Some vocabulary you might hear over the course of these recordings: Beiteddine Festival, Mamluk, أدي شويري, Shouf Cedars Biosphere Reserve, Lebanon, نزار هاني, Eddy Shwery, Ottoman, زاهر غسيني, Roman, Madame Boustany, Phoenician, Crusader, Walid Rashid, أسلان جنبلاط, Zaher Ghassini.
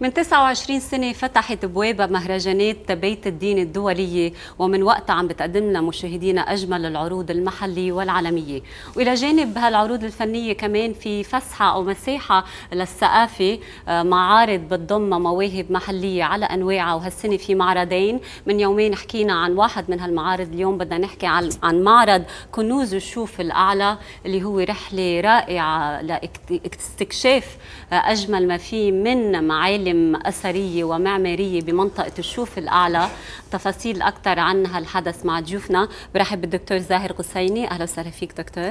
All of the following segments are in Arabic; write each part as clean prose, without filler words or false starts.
من 29 سنة فتحت بوابة مهرجانات بيت الدين الدولية، ومن وقتها عم بتقدم لمشاهدينا أجمل العروض المحلية والعالمية، وإلى جانب هالعروض الفنية كمان في فسحة أو مساحة للثقافة، معارض بتضم مواهب محلية على أنواعها، وهالسنة في معرضين. من يومين حكينا عن واحد من هالمعارض، اليوم بدنا نحكي عن معرض كنوز الشوف الأعلى اللي هو رحلة رائعة لاستكشاف أجمل ما فيه من معالم أثرية ومعمارية بمنطقة الشوف الأعلى. تفاصيل أكثر عن هالحدث مع ضيوفنا، برحب بالدكتور زاهر غسيني، أهلا وسهلا فيك دكتور،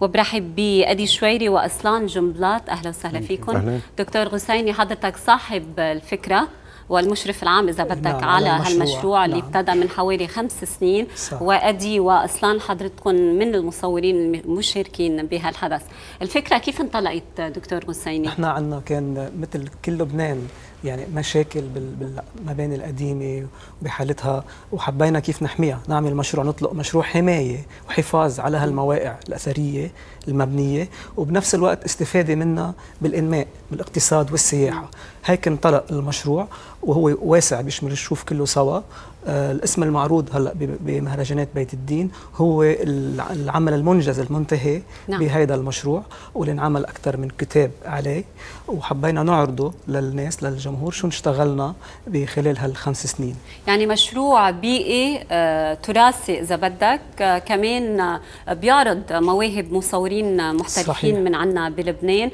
وبرحب بأدي شويري وأسلان جنبلاط، أهلا وسهلا فيكم. دكتور غسيني، حضرتك صاحب الفكرة والمشرف العام إذا بدك على هالمشروع اللي ابتدى من حوالي 5 سنين، وأدي وأسلان حضرتكم من المصورين المشاركين بهالحدث. الفكرة كيف انطلقت دكتور غسيني؟ نحن عندنا كان مثل كل لبنان يعني مشاكل بالمباني القديمة وبحالتها، وحبينا كيف نحميها، نعمل مشروع، نطلق مشروع حماية وحفاظ على هالمواقع الأثرية المبنية، وبنفس الوقت استفادة منها بالإنماء بالاقتصاد والسياحة. هيك انطلق المشروع، وهو واسع بيشمل الشوف كله سوا. الاسم المعروض هلا بمهرجانات بيت الدين هو العمل المنجز المنتهي بهذا المشروع، ولنعمل اكثر من كتاب عليه، وحبينا نعرضه للناس للجمهور شو اشتغلنا بخلال هال5 سنين. يعني مشروع بيئي تراثي اذا بدك، كمان بيعرض مواهب مصورين محترفين من عنا بلبنان.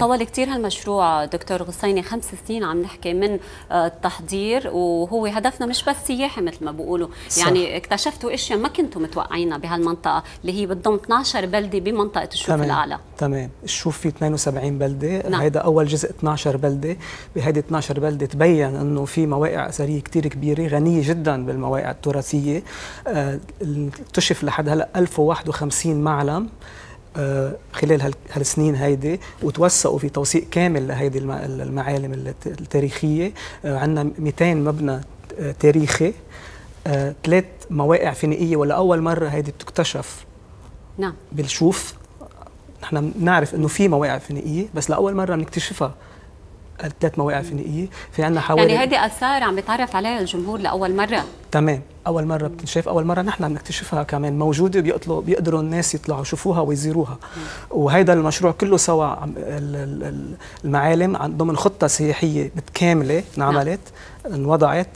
طول كثير هالمشروع دكتور غسيني، 5 سنين عم نحكي من التحضير، وهو هدفنا مش بس سياحي مثل ما بيقولوا، يعني اكتشفتوا اشياء ما كنتوا متوقعينها بهالمنطقه اللي هي بتضم 12 بلده بمنطقه الشوف الاعلى. تمام، الشوف في 72 بلده، هيدا اول جزء 12 بلده، بهيدي 12 بلده تبين انه في مواقع اثريه كثير كبيره غنيه جدا بالمواقع التراثيه. اكتشف لحد هلا 1051 معلم خلال هالسنين هيدي، وتوثقوا في توثيق كامل لهيدي المعالم التاريخيه. عندنا 200 مبنى تاريخي، 3 مواقع فينيقية ولا أول مرة هيدي بتكتشف. نعم بالشوف نحن بنعرف إنه في مواقع فينيقية، بس لأول مرة بنكتشفها 3 مواقع فينيقية. في عندنا حوالي، يعني هيدي آثار عم بيتعرف عليها الجمهور لأول مرة. تمام، أول مرة بتنشاف، أول مرة نحن بنكتشفها كمان موجودة، بيقدروا الناس يطلعوا يشوفوها ويزيروها. وهيدا المشروع كله سوا، المعالم ضمن خطة سياحية متكاملة انعملت، انوضعت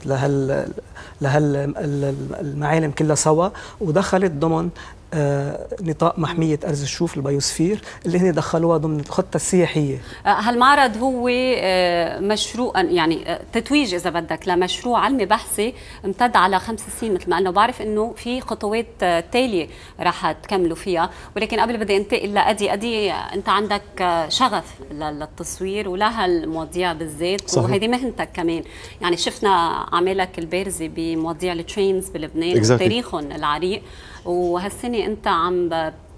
لهالمعالم كلها سوا، ودخلت ضمن نطاق محمية أرز الشوف البيوسفير اللي هن دخلوها ضمن الخطة السياحية. هالمعرض هو مشروع، يعني تتويج إذا بدك لمشروع علمي بحثي امتد على 5 سنين مثل ما قلنا، وبعرف إنه في خطوات تالية رح تكملوا فيها، ولكن قبل بدي أنتقل لأدي. أدي، أنت عندك شغف للتصوير ولهالمواضيع بالذات، وهيدي مهنتك كمان. يعني شفنا أعمالك البارزة بمواضيع الترينز بلبنان وتاريخهم العريق، وهالسنه انت عم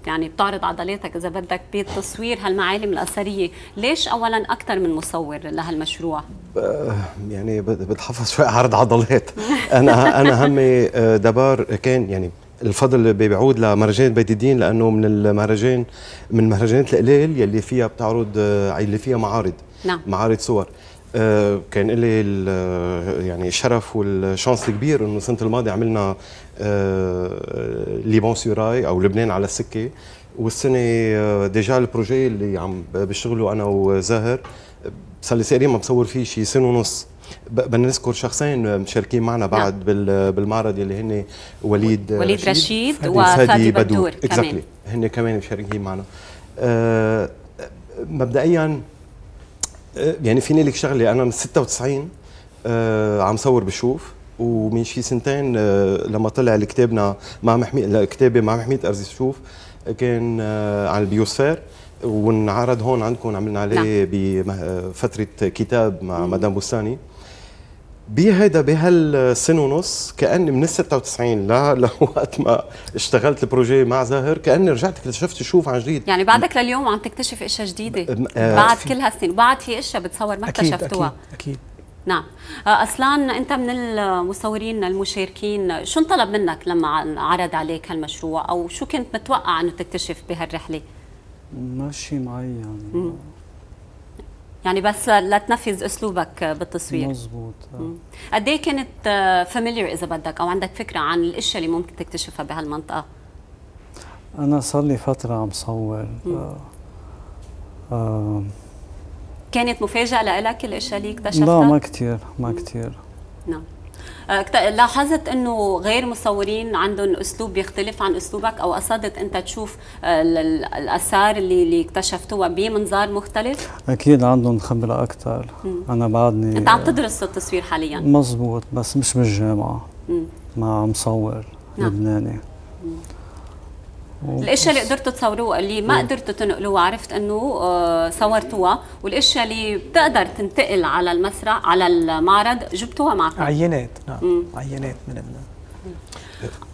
يعني بتعرض عضلاتك اذا بدك بتصوير هالمعالم الاثريه. ليش اولا اكثر من مصور لهالمشروع؟ يعني بتحفظ شوي عرض عضلات. انا همي دبار كان، يعني الفضل بيعود لمهرجان بيت الدين، لانه من مهرجانات القليل يلي فيها بتعرض، اللي فيها معارض. نعم معارض صور. كان لي يعني الشرف والشانس الكبير انه السنه الماضيه عملنا ليبان سوراي او لبنان على السكه، والسنه ديجا البروجي اللي عم بشتغله انا وزاهر صار لي تقريبا مصور فيه شي 1.5 سنة. بدنا نذكر شخصين مشاركين معنا بعد. نعم. بالمعرض اللي هن وليد رشيد وفادي بدور كمان، هن كمان مشاركين معنا. مبدئيا يعني فيني لك شغله، انا من 96 عم صور بالشوف، ومن شي 2 سنين لما طلع كتابنا مع كتابي مع محمية أرز الشوف كان عن البيوسفير، وانعرض هون عندكم، عملنا عليه بفتره كتاب مع مدام بوستاني. بهيدا بهال1.5 سنة كأني من 96 لوقت ما اشتغلت البروجي مع زاهر كأني رجعت اكتشفت الشوف عن جديد. يعني بعدك لليوم عم تكتشف اشياء جديده بعد كل هالسنين، وبعد في اشياء بتصور ما اكتشفتوها. أكيد. نعم. أصلاً أنت من المصورين المشاركين، شو انطلب منك لما عرض عليك هالمشروع، أو شو كنت متوقع أنه تكتشف بهالرحلة؟ ماشي معي يعني. يعني بس لا تنفذ اسلوبك بالتصوير. مزبوط. قد ايه كانت فاميليير اذا بدك او عندك فكره عن الاشياء اللي ممكن تكتشفها بهالمنطقه؟ انا صار لي فتره عم صور. كانت مفاجاه لإلك الاشياء اللي اكتشفتها؟ لا ما كثير ما كثير. نعم. لاحظت انه غير مصورين عندهم اسلوب بيختلف عن اسلوبك او قصدت انت تشوف الاثار اللي اكتشفتوها بمنظار مختلف؟ اكيد عندهم خبره اكثر. انا بعدني انت عم تدرس التصوير حاليا؟ مزبوط بس مش بالجامعه. مع مصور لبناني. الاشياء اللي قدرتوا تصوروها اللي ما قدرتوا تنقلوها عرفت انه صورتوها، والاشياء اللي بتقدر تنتقل على المسرح على المعرض جبتوها معكم. عينات. نعم. عينات من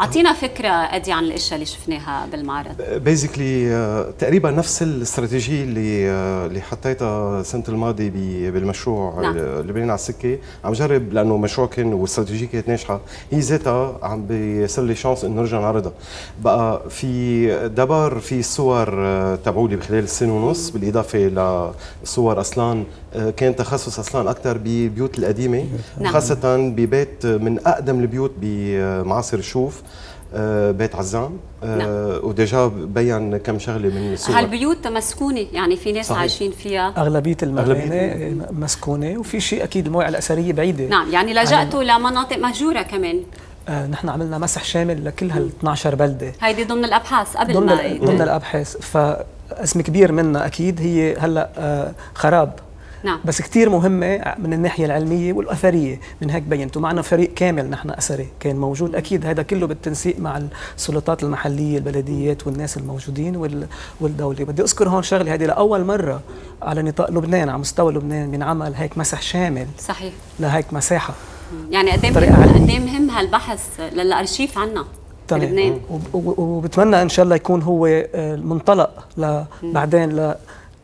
اعطينا فكره ادي عن الاشياء اللي شفناها بالمعرض. بيزيكلي تقريبا نفس الاستراتيجيه اللي حطيتها السنه الماضيه بالمشروع. نعم. لبنان على السكه، عم جرب لانه مشروع كان والاستراتيجيه كانت ناجحه، هي ذاتها عم بيصير لي شانس انه نرجع نعرضها. بقى في دبر في صور تبعولي بخلال السنه ونص، بالاضافه لصور اصلان كان تخصص اصلان اكثر بالبيوت القديمه. نعم. خاصه ببيت من اقدم البيوت بمعاصر شوف، بيت عزام. نعم. وديجا بين كم شغله من الصور. هالبيوت مسكونه يعني في ناس صحيح. عايشين فيها اغلبيه المدينه مسكونه، وفي شيء اكيد الموقع الاثريه بعيده. نعم يعني لجأتوا لمناطق مهجوره كمان. نحن عملنا مسح شامل لكل هال 12 بلده، هيدي ضمن الابحاث قبل ضمن الابحاث. فاسم كبير منا اكيد هي هلا خراب. نعم. بس كثير مهمة من الناحية العلمية والأثرية، من هيك بينت، ومعنا فريق كامل نحن أثري كان موجود أكيد. هذا كله بالتنسيق مع السلطات المحلية البلديات والناس الموجودين والدولة. بدي أذكر هون شغلة، هذه لأول مرة على نطاق لبنان على مستوى لبنان بنعمل هيك مسح شامل. صحيح. لهيك مساحة. يعني قد إيه مهم هالبحث للأرشيف عنا بلبنان. وبتمنى إن شاء الله يكون هو المنطلق بعدين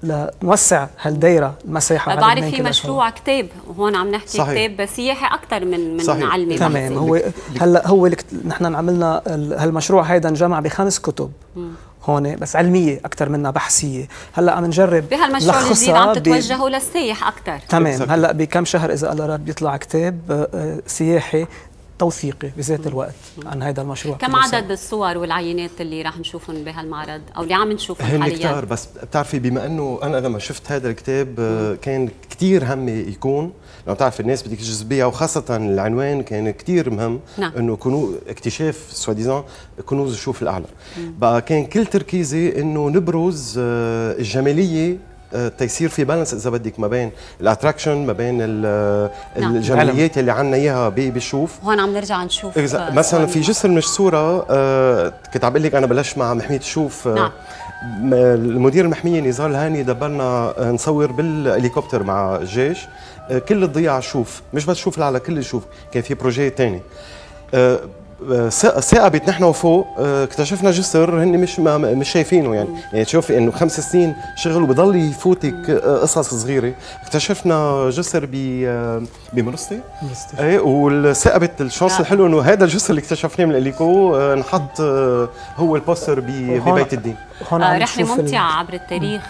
لنوسع هالدايره المساحه. بعرف في مشروع كتاب وهون عم نحكي صحيح. كتاب سياحي اكثر من علمي. تمام. هو هلا هو نحن عملنا هالمشروع هيدا انجمع بخمس كتب هون بس علميه اكثر منها بحثيه. هلا عم نجرب بهالمشروع الجديد عم تتوجهوا للسياح اكثر. تمام. هلا بكم شهر اذا الله راد بيطلع كتاب سياحي توثيقي بذات الوقت عن هذا المشروع. كم عدد الصور والعينات اللي راح نشوفهم بهالمعرض او اللي عم نشوفهم حاليا؟ كتار بس بتعرفي بما انه انا لما شفت هذا الكتاب كان كثير همي يكون، لو بتعرفي الناس بدك تجذبيها، وخاصه العنوان كان كثير مهم. نعم. انه اكتشاف سواديزان كنوز الشوف الاعلى. بقى كان كل تركيزي انه نبرز الجماليه، تيصير في بالانس اذا بدك ما بين الاتراكشن ما بين الجماليات اللي عندنا اياها بالشوف. هون عم نرجع نشوف مثلا في جسر من الصوره. كنت عم بقول لك انا بلشت مع محميه شوف. نعم. المدير المحميه نزار هاني دبرنا نصور بالهليكوبتر مع الجيش كل الضياع شوف، مش بس شوف على كل الشوف، كان في بروجي ثاني. ثاقبت نحن وفوق، اكتشفنا جسر هن مش شايفينه يعني تشوفي انه 5 سنين شغل وبضل يفوتك قصص صغيره. اكتشفنا جسر بمرستي اي، وثاقبت الشانس الحلو انه هذا الجسر اللي اكتشفناه من الهليكو نحط هو البوستر ببيت الدين. رحله ممتعه عبر التاريخ.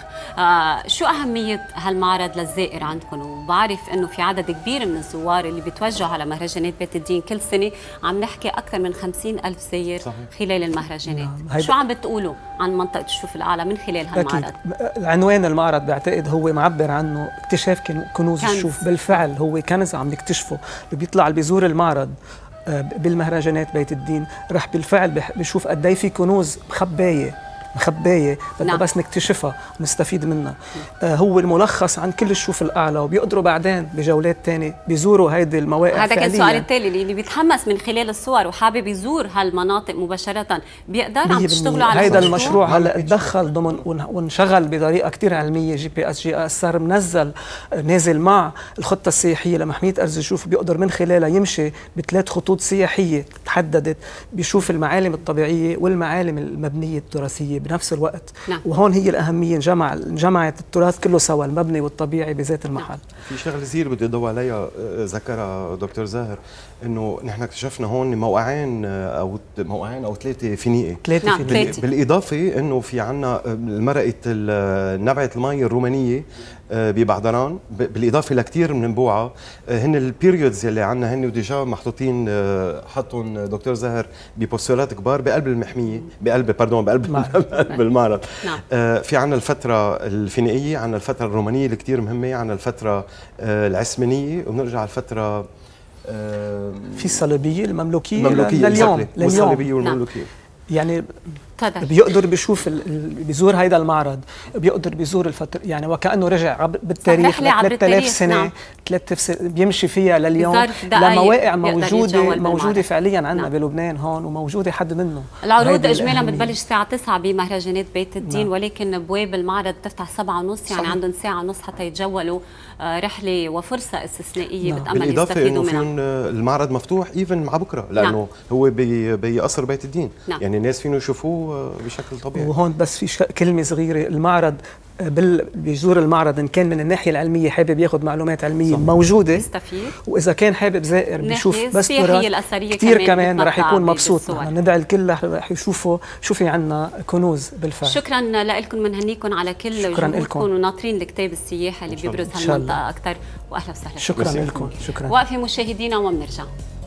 شو أهمية هالمعرض للزائر عندكم؟ وبعرف إنه في عدد كبير من الزوار اللي بيتوجهوا على مهرجانات بيت الدين كل سنة، عم نحكي أكثر من 50,000 زائر خلال المهرجانات. شو عم بتقولوا عن منطقة الشوف الأعلى من خلال هالمعرض؟ أكيد. عنوان المعرض بعتقد هو معبر عنه اكتشاف كنوز الشوف. بالفعل هو كنز عم نكتشفه. اللي بيطلع اللي بيزور المعرض بالمهرجانات بيت الدين رح بالفعل بشوف قد إيه في كنوز مخباية بدنا بس نكتشفها ونستفيد منها. هو الملخص عن كل الشوف الأعلى، وبيقدروا بعدين بجولات ثانيه بيزوروا هيدي المواقع. هذا كان السؤال التالي، اللي بيتحمس من خلال الصور وحابب يزور هالمناطق مباشرة بيقدر. عم تشتغلوا على هيدا المشروع هلا تدخل ضمن وانشغل بطريقة كثير علمية. جي بي اس صار منزل نازل مع الخطة السياحية لمحمية أرز الشوف، بيقدر من خلالها يمشي ب3 خطوط سياحية حددت بيشوف المعالم الطبيعيه والمعالم المبنيه التراثيه بنفس الوقت. نعم. وهون هي الاهميه، جمعت التراث كله سوا، المبني والطبيعي بذات المحل. نعم. في شغله كثير بدي اضوي عليها ذكرها دكتور زاهر، انه نحن اكتشفنا هون موقعين او ثلاثه فينيقي. نعم. بالاضافه انه في عندنا مرقه نبعه المي الرومانيه ببعدران، بالاضافه لكثير من نبوعه هن البيريودز يلي عندنا هن وديجا محطوطين، حطهم دكتور زاهر ببوستولات كبار بقلب المحميه، بقلب المعرض. نعم. في عندنا الفتره الفينيقيه، عندنا الفتره الرومانيه اللي كثير مهمه، عندنا الفتره العثمانيه، وبنرجع على الفتره في الصليبيه المملوكيه لليوم. الصليبيه والمملوكيه. يعني بيقدر بيشوف بيزور هيدا المعرض، بيقدر بيزور الفترة، يعني وكأنه رجع بالتاريخ 3000 سنة. نعم. 3000 سنة بيمشي فيها لليوم، لمواقع موجودة فعليا عندنا. نعم. بلبنان هون وموجودة حد منه. العروض اجمالا بتبلش الساعة 9 بمهرجانات بيت الدين. نعم. ولكن بواب المعرض بتفتح 7:30، يعني عندهم ساعة ونص حتى يتجولوا. رحلة وفرصة استثنائية. نعم. بتأمل يستفيدوا منها. بالإضافة المعرض مفتوح ايفن مع بكره، لأنه نعم. هو بقصر بيت الدين. نعم. يعني الناس فينه يشوفوه بشكل طبيعي. وهون بس في كلمة صغيرة، المعرض بيزور المعرض إن كان من الناحية العلمية حابب ياخذ معلومات علمية صحيح. موجودة يستفيد، وإذا كان حابب زائر بيشوف بس كثير كمان رح يكون مبسوط. ندعي الكل رح يشوفوا شو في عندنا كنوز بالفعل. شكرا لكم، بنهنيكم على كل جهودكم، وناطرين الكتاب السياحي اللي بيبرز هالمنطقة أكثر. وأهلا وسهلا. شكرا لكم. شكرا. واقفين مشاهدينا وبنرجع.